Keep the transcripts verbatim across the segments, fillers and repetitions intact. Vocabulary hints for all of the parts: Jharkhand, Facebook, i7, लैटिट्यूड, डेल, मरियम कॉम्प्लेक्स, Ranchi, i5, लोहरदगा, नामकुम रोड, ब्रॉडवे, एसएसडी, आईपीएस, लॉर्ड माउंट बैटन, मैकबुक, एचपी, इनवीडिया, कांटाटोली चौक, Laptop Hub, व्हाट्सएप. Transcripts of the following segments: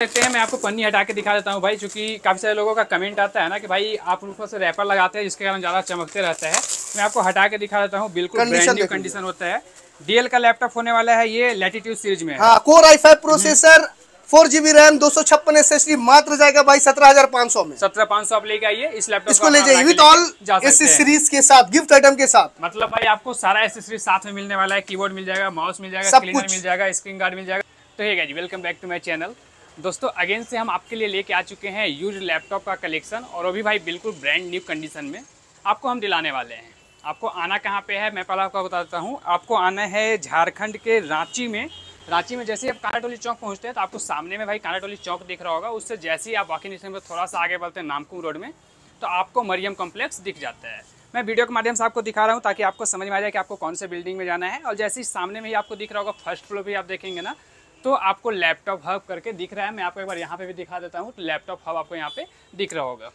देखते हैं, मैं आपको पन्नी हटा के दिखा देता हूँ भाई, क्योंकि काफ़ी सारे लोगों का कमेंट आता है ना कि भाई आप ऊपर से रैपर लगाते हैं जिसके कारण ज़्यादा चमकते रहता है। मैं आपको हटा के दिखा देता हूँ, बिल्कुल ब्रांड न्यू कंडीशन होता है। डीएल का लैपटॉप होने वाला है ये, लैटिट्यूड सीरीज में। हाँ, core i five processor, four GB RAM, दो सौ छप्पन एसएसडी, मात्र जाएगा भाई सत्रह हजार पाँच सौ में। सत्रह पाँच सौ आप लेके आइए इस लैपटॉप, इसको ले जाइए विद ऑल एसेसरीज के साथ, गिफ्ट आइटम के साथ। मतलब भाई आपको सारा एसेसरी साथ में मिलने वाला है, कीबोर्ड मिल जाएगा, माउस मिल जाएगा, क्लीनर मिल जाएगा, स्क्रीन गार्ड मिल जाएगा। तो ठीक है जी, welcome back to my channel दोस्तों। अगेन से हम आपके लिए लेके आ चुके हैं यूज लैपटॉप का कलेक्शन, और वो भी भाई बिल्कुल ब्रांड न्यू कंडीशन में आपको हम दिलाने वाले हैं। आपको आना कहाँ पे है मैं पहले आपको बता देता हूँ। आपको आना है झारखंड के रांची में। रांची में जैसे ही आप कांटाटोली चौक पहुँचते हैं तो आपको सामने में भाई कांटाटोली चौक दिख रहा होगा, उससे जैसे ही आप वॉकिंग डिस्टेंस पर थोड़ा सा आगे बढ़ते हैं नामकुम रोड में तो आपको मरियम कॉम्प्लेक्स दिख जाता है। मैं वीडियो के माध्यम से आपको दिखा रहा हूँ ताकि आपको समझ में आ जाए कि आपको कौन से बिल्डिंग में जाना है। और जैसे ही सामने में ही आपको दिख रहा होगा फर्स्ट फ्लोर पर आप देखेंगे ना तो आपको लैपटॉप हब करके दिख रहा है। मैं आपको एक बार यहाँ पे भी दिखा देता हूँ, तो लैपटॉप हब आपको यहाँ पे दिख रहा होगा।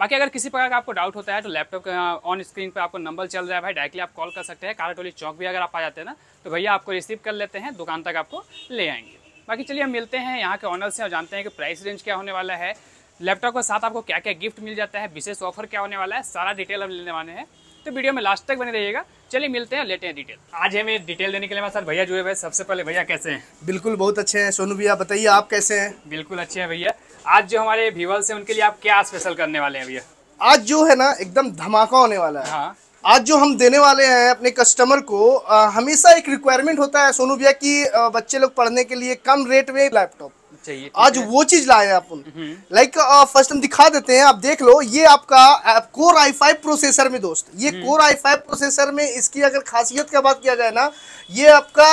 बाकी अगर किसी प्रकार का आपको डाउट होता है तो लैपटॉप ऑन स्क्रीन पे आपको नंबर चल रहा है भाई, डायरेक्टली आप कॉल कर सकते हैं। कांटाटोली चौक भी अगर आप आ जाते हैं ना तो भैया आपको रिसीव कर लेते हैं, दुकान तक आपको ले आएंगे। बाकी चलिए हम मिलते हैं यहाँ के ऑनर से और जानते हैं कि प्राइस रेंज क्या होने वाला है, लैपटॉप के साथ आपको क्या क्या गिफ्ट मिल जाता है, विशेष ऑफर क्या होने वाला है, सारा डिटेल हम लेने वाले हैं। तो वीडियो में लास्ट तक बने रहिएगा। चलिए मिलते हैं, लेते हैं डिटेल। आज हमें डिटेल देने के लिए हमारे साथ भैया जुड़े हुए। सबसे पहले भैया कैसे हैं? बिल्कुल बहुत अच्छे हैं सोनू भैया, बताइए आप कैसे हैं? बिल्कुल अच्छे हैं भैया। आज जो हमारे व्यूअर्स हैं उनके लिए आप क्या स्पेशल करने वाले हैं भैया? आज जो है ना एकदम धमाका होने वाला है। हाँ। आज जो हम देने वाले हैं अपने कस्टमर को, आ, हमेशा एक रिक्वायरमेंट होता है सोनू भैया की आ, बच्चे लोग पढ़ने के लिए कम रेट में लैपटॉप चाहिए। आज वो चीज लाए हैं अपन। लाइक फर्स्ट हम दिखा देते हैं, आप देख लो, ये आपका कोर आई फाइव प्रोसेसर में दोस्त, ये कोर आई फाइव प्रोसेसर में इसकी अगर खासियत का बात किया जाए ना, ये आपका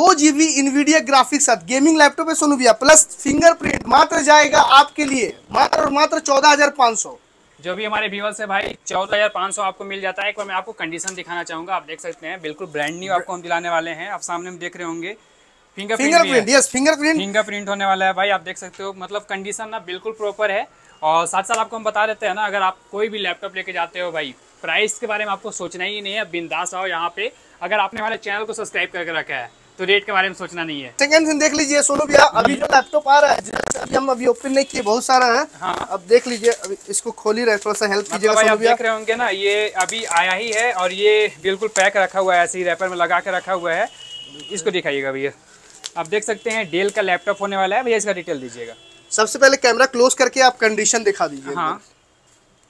दो जीबी इनवीडिया ग्राफिक्स साथ गेमिंग लैपटॉप है सोनू भैया, प्लस फिंगरप्रिंट, मात्र जाएगा आपके लिए मात्र और मात्र चौदह हजार पाँच सौ। जो भी हमारे व्यूअर्स है भाई चौदह हजार पाँच सौ आपको मिल जाता है। एक बार मैं आपको कंडीशन दिखाना चाहूंगा, आप देख सकते हैं बिल्कुल ब्रांड न्यू आपको हम दिलाने वाले हैं। आप सामने में देख रहे होंगे फिंगरप्रिंट, यस फिंगरप्रिंट फिंगरप्रिंट होने वाला है भाई, आप देख सकते हो। मतलब कंडीशन ना बिल्कुल प्रॉपर है। और साथ साथ आपको हम बता देते हैं ना, अगर आप कोई भी लैपटॉप लेके जाते हो भाई प्राइस के बारे में आपको सोचना ही नहीं है, बिंदास आओ यहाँ पे। अगर आपने हमारे चैनल को सब्सक्राइब करके रखा है तो रेट के बारे में सोचना नहीं है। सेकंड थिंग देख लीजिए सोनू भैया, अभी जो लैपटॉप आ रहा है अभी हम अभी ओपन नहीं किए, बहुत सारा है। हाँ। अब देख लीजिए, अभी इसको खोल ही रहे, थोड़ा सा हेल्प कीजिएगा सोनू भैया। देख रहे होंगे ना ये अभी आया ही है और ये बिल्कुल पैक रखा हुआ है, ऐसे ही रैपर में लगा के रखा हुआ है। इसको दिखाइएगा भैया, आप देख सकते हैं डेल का लैपटॉप होने वाला है भैया, इसका डिटेल दीजिएगा। सबसे पहले कैमरा क्लोज करके आप कंडीशन दिखा दीजिए। हाँ।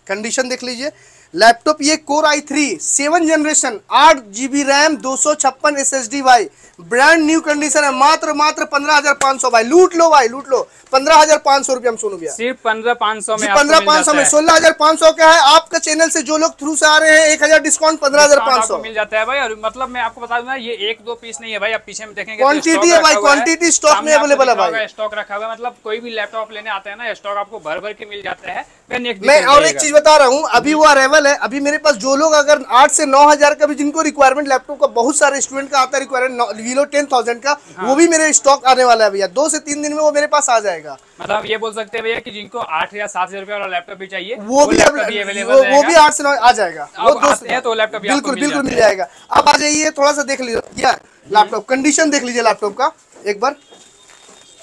कंडीशन देख लीजिए लैपटॉप, ये core i three seven generation, आठ जीबी रैम, दो सौ छप्पन एस एस डी भाई, ब्रांड न्यू कंडीशन है, मात्र मात्र पंद्रह हजार पाँच सौ भाई। लूट लो भाई, लूट लो, पंद्रह हजार पाँच सौ रुपया हम सोनू भैया सिर्फ पंद्रह पाँच सौ में पंद्रह पाँच सौ में सोलह हजार पाँच सौ का है। आपका चैनल से जो लोग थ्रू से आ रहे हैं एक हजार डिस्काउंट पंद्रह हजार पाँच सौ मिल जाता है भाई। और मतलब मैं आपको बता दूंगा ये एक दो पीस नहीं है भाई, आप पीछे में देखेंगे क्वांटिटी है भाई, क्वांटिटी स्टॉक में अवेलेबल है भाई, स्टॉक रखा हुआ है। मतलब कोई भी लैपटॉप लेने आता है ना स्टॉक आपको भर भर के मिल जाता है। मैं और एक चीज बता रहा हूँ, अभी वो अरेवल है। अभी मेरे पास जो लोग अगर आठ से नौ हजार का भी जिनको रिक्वायरमेंट लैपटॉप का बहुत सारे स्टूडेंट का आता है रिक्वायरमेंट वीलो टेन थाउजेंड का। हाँ। वो भी मेरे स्टॉक आने वाला है भैया, दो से तीन दिन में वो मेरे पास आ जाएगा। मतलब ये बोल सकते हैं भैया कि जिनको आठ या सात हजार रुपए वाला लैपटॉप भी चाहिए वो, वो भी अवेलेबल, वो भी आठ से नौ आ जाएगा, वो दोस्त है तो लैपटॉप बिल्कुल बिल्कुल मिल जाएगा। आप आ जाइए, थोड़ा सा देख लीजिए लैपटॉप कंडीशन, देख लीजिए लैपटॉप का एक बार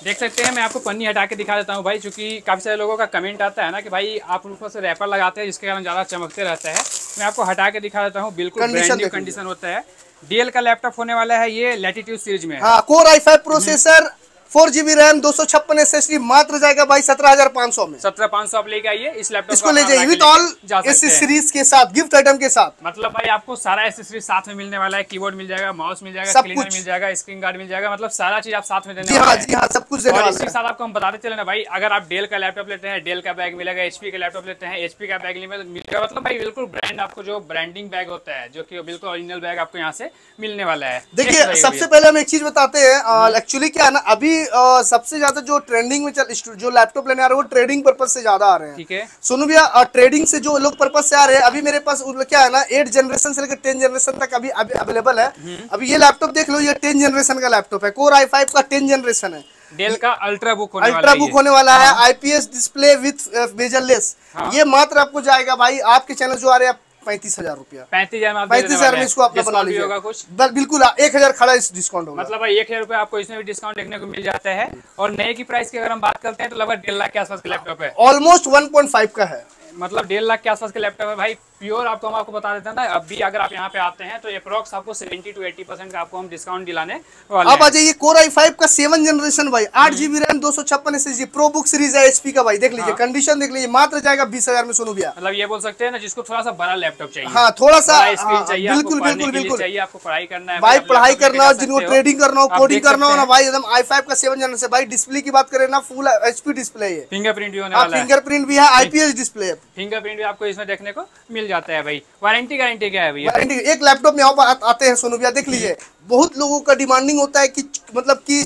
देख सकते हैं। मैं आपको पन्नी हटा के दिखा देता हूँ भाई, क्योंकि काफ़ी सारे लोगों का कमेंट आता है ना कि भाई आप ऊपर से रैपर लगाते हैं जिसके कारण ज़्यादा चमकते रहता है। मैं आपको हटा के दिखा देता हूँ, बिल्कुल ब्रांड न्यू कंडीशन होता है। डीएल का लैपटॉप होने वाला है ये, लैटिट्यूड सीरीज में। हाँ, core i five processor, four GB RAM, दो सौ छप्पन एसएसडी, मात्र जाएगा भाई सत्रह हजार पाँच सौ में। सत्रह पाँच सौ आप लेके आइए इस लैपटॉप, इसको ले जाइए विद ऑल एसेसरीज के साथ, गिफ्ट आइटम के साथ। मतलब भाई आपको सारा एसेसरीज साथ में मिलने वाला है, कीबोर्ड मिल जाएगा, माउस मिल जाएगा, क्लीनर मिल जाएगा, स्क्रीन गार्ड मिल जाएगा, मतलब सारा चीज आप साथ में देने वाले हैं। जी हां, सब कुछ देने वाले हैं। इसके साथ आपको हम बताते चले ना भाई, अगर आप डेल का लैपटॉप लेते हैं डेल का बैग मिलेगा, एचपी का लैपटॉप लेते हैं एचपी का बैग मिलेगा। मतलब भाई बिल्कुल ब्रांड आपको जो ब्रांडिंग बैग होता है जो की बिल्कुल ओरिजिनल बैग आपको यहाँ से मिलने वाला है। देखिए सबसे पहले हम एक चीज बताते हैं, एक्चुअली क्या ना अभी Uh, सबसे ज्यादा जो ट्रेंडिंग में चल जो लैपटॉप लेने आ रहे हैं वो ट्रेडिंग पर्पज से ज्यादा आ रहे हैं। ठीक है सोनू भैया, ट्रेडिंग से जो लोग पर्पज से आ रहे हैं, अभी मेरे पास क्या है ना एट जनरेशन से लेकर टेन जनरेशन तक अभी अवेलेबल है। अभी ये लैपटॉप देख लो, ये टेन जनरेशन का लैपटॉप है, कोर आई फाइव का टेन जनरेशन है, डेल का अल्ट्रा बुक होने अल्ट्रा बुक होने वाला है, आईपीएस डिस्प्ले विद मेजरलेस, ये मात्र आपको जाएगा भाई। आपके चैनल जो आ रहे हैं पैंतीस हजार रुपया पैंतीस हजार पैंतीस हजार में इसको अपना बना लीजिएगा कुछ बिल्कुल एक हजार खड़ा इस डिस्काउंट होगा मतलब एक हजार रुपया आपको इसमें भी डिस्काउंट देखने को मिल जाता है। और नए की प्राइस की अगर हम बात करते हैं तो लगभग डेढ़ लाख के आसपास के लैपटॉप है, ऑलमोस्ट वन पॉइंट फाइव का है, मतलब डेढ़ लाख के आसपास के लैपटॉप है भाई प्योर। आपको हम आपको बता देते हैं ना अभी अगर आप यहाँ पे आते हैं तो अप्रॉक्स आपको सत्तर टू अस्सी परसेंट का आपको हम डिस्काउंट दिलाने वाले हैं। अब आ जाइए कोर आई फाइव का सेवन जनरेशन भाई, आठ जीबी रैम, दो सौ छप्पन एसएसडी, प्रो बुक सीरीज है एचपी का भाई, देख लीजिए कंडीशन देख लीजिए, मात्र जाएगा बीस हजार में सोनू भैया। मतलब ये बोल सकते हैं ना जिसको थोड़ा सा बड़ा लैपटॉप चाहिए, हाँ थोड़ा सा स्क्रीन चाहिए, बिल्कुल बिल्कुल बिल्कुल चाहिए, आपको पढ़ाई करना है भाई, पढ़ाई करना हो, जिनको ट्रेडिंग करना हो, कोडिंग करना हो ना भाई, एकदम आई फाइव का सेवन जनरेशन भाई। डिस्प्ले की बात करें ना फुल एचपी डिस्प्ले है, फिंगरप्रिंट भी होने वाला है, फिंगरप्रिंट भी है, आईपीएस डिस्प्ले है, फिंगरप्रिंट भी आपको इसमें देखने को मिल जाता है भाई। वारंटी गारंटी क्या है भैया? एक लैपटॉप में आप आते हैं सोनू भैया देख लीजिए, बहुत लोगों का डिमांडिंग होता है कि मतलब कि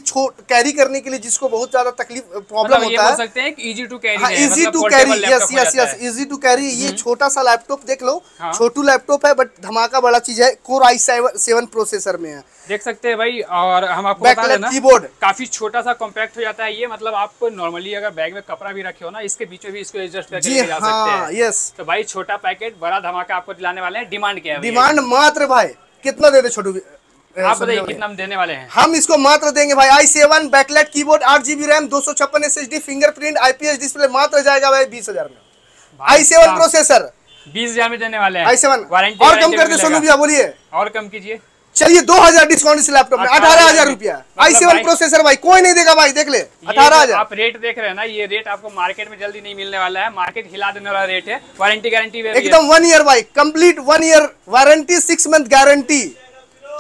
कैरी करने के लिए जिसको बहुत ज्यादा तकलीफ प्रॉब्लम होता है, सकते हैं easy to carry, easy to carry, yes yes yes easy to carry. ये छोटा सा लैपटॉप देख लो, छोटू लैपटॉप है बट धमाका बड़ा चीज है, कोर आई सेवन प्रोसेसर में है, देख सकते हैं भाई। और हम आपको बता दें कीबोर्ड काफी छोटा सा कॉम्पैक्ट हो जाता है ये, मतलब आप नॉर्मली अगर बैग में कपड़ा भी रखे हो ना इसके बीचों भी इसको एडजस्ट करके ले जा सकते हैं। यस तो भाई छोटा पैकेट बड़ा धमाका आपको दिलाने वाले हैं। डिमांड क्या है? डिमांड मात्र भाई कितना दे दे छोटू, आप बताइए कितना हम देने वाले हैं? हम इसको मात्र देंगे भाई आई सेवन बैकलाइट कीबोर्ड, आठ जीबी रैम, दो सौ छप्पन S S D, fingerprint, आईपीएस display, मात्र जाएगा भाई बीस हजार में। आई सेवन प्रोसेसर बीस हजार में देने वाले हैं आई सेवन, और कम कर दे सोनू भैया, बोलिए और कम कीजिए। चलिए दो हजार डिस्काउंट इस लैपटॉप में, अठारह हजार रुपया आई सेवन प्रोसेसर भाई कोई नहीं देगा भाई, देख ले अठारह हजार। आप रेट देख रहे हैं ना, ये रेट आपको मार्केट में जल्दी नहीं मिलने वाला है, मार्केट हिला देने वाला रेट है। वारंटी गारंटी एकदम वन ईयर भाई, complete one year warranty, six month guarantee,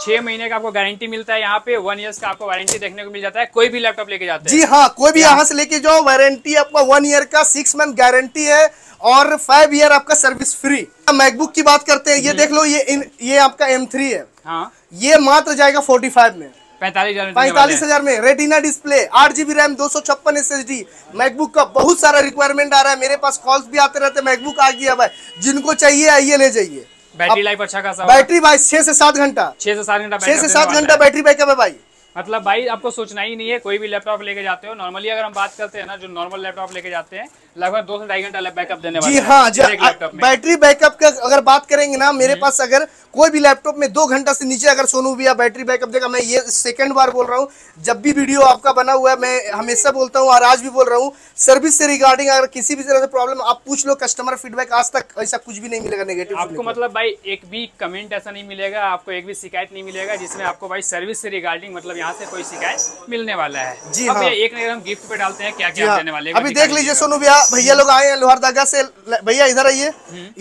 छह महीने का आपको गारंटी मिलता है यहाँ पे, वन ईयर का आपको वारंटी देखने को मिल जाता है कोई भी लैपटॉप लेके जाते हैं। जी हाँ, कोई भी यहाँ से लेके जाओ, वारंटी आपका वन ईयर का, सिक्स मंथ गारंटी है और फाइव ईयर आपका सर्विस फ्री। मैकबुक की बात करते हैं, ये देख लो, ये इन, ये आपका एम थ्री है, हाँ ये मात्र जाएगा फोर्टी फाइव में, पैंतालीस हजार पैंतालीस हजार में, रेटिना डिस्प्ले, आठ जीबी रैम, दो सौ छप्पन एस एस डी। मैकबुक का बहुत सारा रिक्वायरमेंट आ रहा है, मेरे पास कॉल्स भी आते रहते हैं, मैकबुक आ गया भाई, जिनको चाहिए आइए ले जाइए। बैटरी लाइफ अच्छा खासा, बैटरी भाई छह से सात घंटा, छह से सात घंटा, छह से सात घंटा बैटरी बैकअप है भाई। मतलब भाई आपको सोचना ही नहीं है, कोई भी लैपटॉप लेके जाते हो, नॉर्मली अगर हम बात करते हैं ना जो नॉर्मल लैपटॉप लेके जाते हैं लगभग दो से ढाई घंटा बैकअप देने वाला है। जी हाँ, जी बैटरी बैकअप का अगर बात करेंगे ना, मेरे पास अगर कोई भी लैपटॉप में दो घंटा से नीचे अगर सोनू भैया बैटरी बैकअप देगा, मैं ये सेकंड बार बोल रहा हूँ, जब भी वीडियो आपका बना हुआ है मैं हमेशा बोलता हूँ और आज भी बोल रहा हूँ, सर्विस से रिगार्डिंग अगर किसी भी तरह से प्रॉब्लम आप पूछ लो, कस्टमर फीडबैक आज तक ऐसा कुछ भी नहीं मिलेगा नेगेटिव आपको। मतलब भाई एक भी कमेंट ऐसा नहीं मिलेगा आपको, एक भी शिकायत नहीं मिलेगा जिसमें आपको भाई सर्विस से रिगार्डिंग मतलब यहाँ से कोई शिकायत मिलने वाला है। जी हाँ, एक नजर हम गिफ्ट पे डालते हैं क्या क्या देने वाले, अभी देख लीजिए सोनू भैया, भैया लोग आए हैं लोहरदगा से, भैया इधर आइए,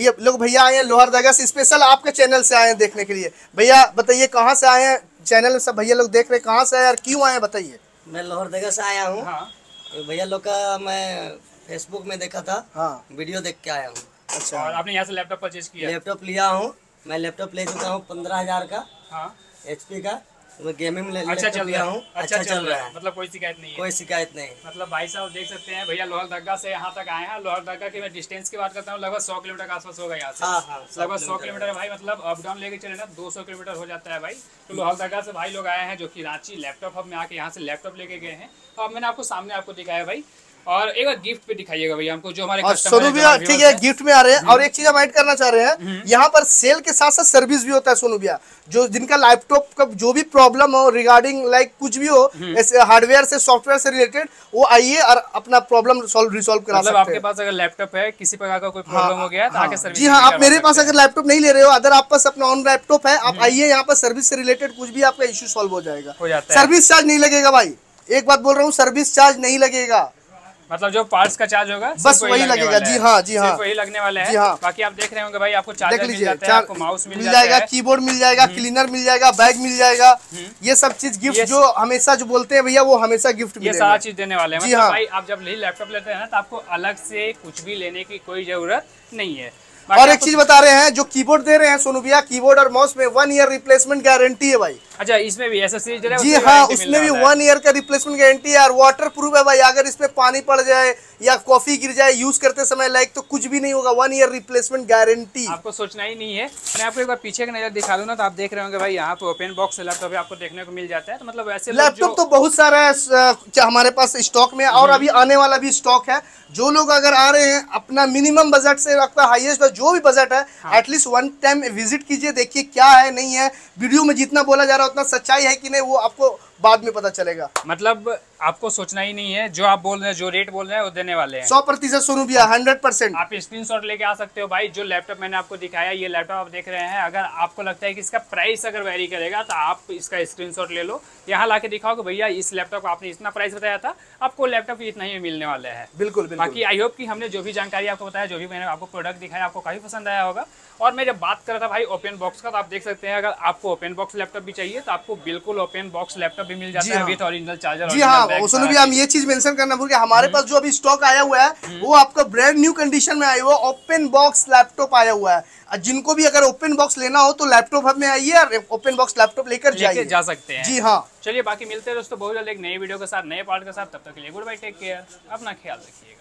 ये लोग भैया आए हैं लोहरदगा से, स्पेशल आपके चैनल से आए हैं देखने के लिए। भैया बताइए कहाँ से आए हैं, चैनल में सब भैया लोग देख रहे हैं, कहाँ से आए और क्यों आए बताइए? मैं लोहरदगा से आया हूँ, हाँ। भैया लोग का मैं फेसबुक में देखा था, हाँ वीडियो देख के आया हूँ। अच्छा, और आपने यहाँ से लैपटॉप परचेज किया? लैपटॉप लिया हूँ, मैं लैपटॉप ले चुका हूँ पंद्रह हजार का, हाँ एच पी का, गेमिंग में अच्छा चल रहा हूँ, अच्छा चल रहा है, मतलब कोई शिकायत नहीं है, कोई शिकायत नहीं। मतलब भाई साहब देख सकते हैं भैया लोहरदगा से यहाँ तक आए हैं, लोहरदगा के मैं डिस्टेंस की बात करता हूँ लगभग सौ किलोमीटर के आसपास होगा यहाँ से, लगभग सौ किलोमीटर भाई, मतलब अप डाउन लेके चले ना दो सौ किलोमीटर हो जाता है भाई। तो लोहरदगा से भाई लोग आए हैं जो की रांची लैपटॉप हब में आके यहाँ से लैपटॉप लेके गए हैं, तो अब मैंने आपको सामने आपको दिखाया भाई। और एक बार गिफ्ट पे दिखाइएगा भैया हमको जो हमारे सोनू भैया, ठीक है गिफ्ट में आ रहे हैं। और एक चीज हम ऐड करना चाह रहे हैं, यहाँ पर सेल के साथ साथ सर्विस भी होता है सोनू भैया, जो जिनका लैपटॉप का जो भी प्रॉब्लम हो रिगार्डिंग लाइक कुछ भी हो ऐसे हार्डवेयर से सॉफ्टवेयर से रिलेटेड, वो आइए और अपना प्रॉब्लम सॉल्व रिसॉल्व करा सकते हैं। आपके पास अगर लैपटॉप है किसी प्रकार का कोई प्रॉब्लम हो गया तो आके सर्विस। जी हाँ, आप मेरे पास अगर लैपटॉप नहीं ले रहे हो, अगर आप पास अपना ऑन लैपटॉप है, आप आइए यहाँ पर सर्विस से रिलेटेड कुछ भी आपका इश्यू सॉल्व हो जाएगा। सर्विस चार्ज नहीं लगेगा भाई, एक बात बोल रहा हूँ, सर्विस चार्ज नहीं लगेगा, मतलब जो पार्ट्स का चार्ज होगा बस वही लगेगा। जी हाँ, जी हाँ वही लगने वाला है। हाँ। बाकी आप देख रहे होंगे भाई, आपको चार्जर मिल जाता है, आपको माउस मिल जाएगा, कीबोर्ड मिल जाएगा, क्लीनर मिल जाएगा, बैग मिल जाएगा, ये सब चीज गिफ्ट जो हमेशा जो बोलते हैं भैया वो हमेशा गिफ्ट ये सारा चीज देने वाले हैं। जी हाँ, भाई आप जब लैपटॉप लेते हैं ना तो आपको अलग से कुछ भी लेने की कोई जरूरत नहीं है। और एक चीज बता रहे हैं, जो कीबोर्ड दे रहे हैं सोनू भैया, कीबोर्ड और माउस में वन ईयर रिप्लेसमेंट गारंटी है भाई। अच्छा इसमें भी ऐसा सीरीज है? जी हाँ, उसमें भी वन ईयर का रिप्लेसमेंट गारंटी है और वाटर प्रूफ है भाई। अगर इसमें पानी पड़ जाए या कॉफी गिर जाए यूज करते समय लाइक तो कुछ भी नहीं होगा। वन ईयर रिप्लेसमेंट गारंटी, आपको सोचना ही नहीं है। मैं आपको एक बार पीछे की नजर दिखा दूँ ना तो आप देख रहे होंगे भाई, यहाँ पे ओपन बॉक्स लैपटॉप आपको देखने को मिल जाता है। मतलब ऐसे लैपटॉप तो बहुत सारा है हमारे पास स्टॉक में और अभी आने वाला भी स्टॉक है। जो लोग अगर आ रहे हैं अपना मिनिमम बजट से रखता हाईएस्ट जो भी बजट है एटलीस्ट वन टाइम विजिट कीजिए, देखिए क्या है नहीं है। वीडियो में जितना बोला जा रहा उतना सच्चाई है कि नहीं वो आपको बाद में पता चलेगा। मतलब आपको सोचना ही नहीं है, जो आप बोल रहे हैं जो रेट बोल रहे हैं वो देने वाले हैं। सौ प्रतिशत सोनू भैया, हंड्रेड परसेंट आप स्क्रीनशॉट लेके आ सकते हो भाई। जो लैपटॉप मैंने आपको दिखाया ये लैपटॉप आप देख रहे हैं, अगर आपको लगता है कि इसका प्राइस अगर वेरी करेगा तो आप इसका स्क्रीनशॉट ले लो, यहाँ लाके दिखाओ कि भैया इस लैपटॉप को आपने इतना प्राइस बताया था, आपको लैपटॉप इतना ही मिलने वाला है। बिल्कुल। बाकी आई होप कि हमने जो भी जानकारी आपको बताया, जो भी मैंने आपको प्रोडक्ट दिखाया, आपको काफी पसंद आया होगा। और मैं जब बात कर रहा था भाई ओपन बॉक्स का, तो आप देख सकते हैं अगर आपको ओपन बॉक्स लैपटॉप भी चाहिए तो आपको बिल्कुल ओपन बॉक्स लैपटॉप भी मिल जाता है विद ओरिजिनल चार्जर। जी हाँ, उसमें भी हम ये चीज मेंशन करना भूल गए, हमारे पास जो अभी स्टॉक आया हुआ है वो आपका ब्रांड न्यू कंडीशन में आया हुआ ओपन बॉक्स लैपटॉप आया हुआ है। जिनको भी अगर ओपन बॉक्स लेना हो तो लैपटॉप हब में आइए और ओपन बॉक्स लैपटॉप लेकर जाइए, जा सकते हैं। जी हाँ, चलिए बाकी मिलते हैं दोस्तों बहुत जल्द एक नई वीडियो के साथ, नए पार्ट के साथ। तब तक के लिए गुड बाय, टेक केयर, अपना ख्याल रखिएगा।